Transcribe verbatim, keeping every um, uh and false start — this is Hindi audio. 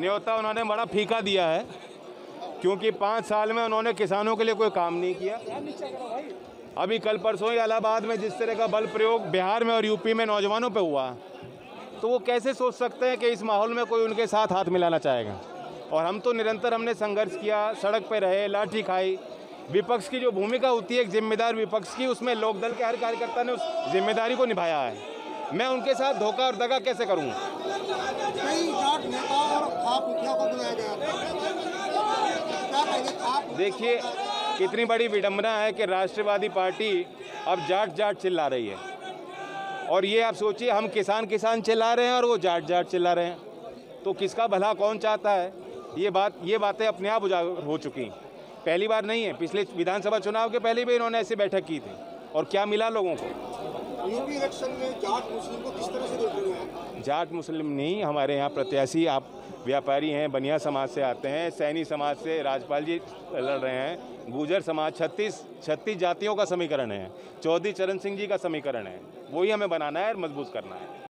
न्योता उन्होंने बड़ा फीका दिया है, क्योंकि पाँच साल में उन्होंने किसानों के लिए कोई काम नहीं किया। अभी कल परसों ही इलाहाबाद में जिस तरह का बल प्रयोग बिहार में और यूपी में नौजवानों पे हुआ, तो वो कैसे सोच सकते हैं कि इस माहौल में कोई उनके साथ हाथ मिलाना चाहेगा। और हम तो निरंतर हमने संघर्ष किया, सड़क पे रहे, लाठी खाई। विपक्ष की जो भूमिका होती है, एक जिम्मेदार विपक्ष की, उसमें लोकदल के हर कार्यकर्ता ने उस जिम्मेदारी को निभाया है। मैं उनके साथ धोखा और दगा कैसे करूँ। देखिए कितनी बड़ी विडंबना है कि राष्ट्रवादी पार्टी अब जाट जाट चिल्ला रही है, और ये आप सोचिए हम किसान किसान चिल्ला रहे हैं और वो जाट जाट चिल्ला रहे हैं, तो किसका भला कौन चाहता है। ये बात ये बातें अपने आप उजागर हो चुकी हैं, पहली बार नहीं है, पिछले विधानसभा चुनाव के पहले भी इन्होंने ऐसी बैठक की थी और क्या मिला लोगों को। यूपी इलेक्शन में जाट मुस्लिम को किस तरह से देखते हैं? जाट मुस्लिम नहीं, हमारे यहाँ प्रत्याशी आप व्यापारी हैं, बनिया समाज से आते हैं, सैनी समाज से राजपाल जी लड़ रहे हैं, गुजर समाज, छत्तीस छत्तीस जातियों का समीकरण है, चौधरी चरण सिंह जी का समीकरण है, वही हमें बनाना है और मजबूत करना है।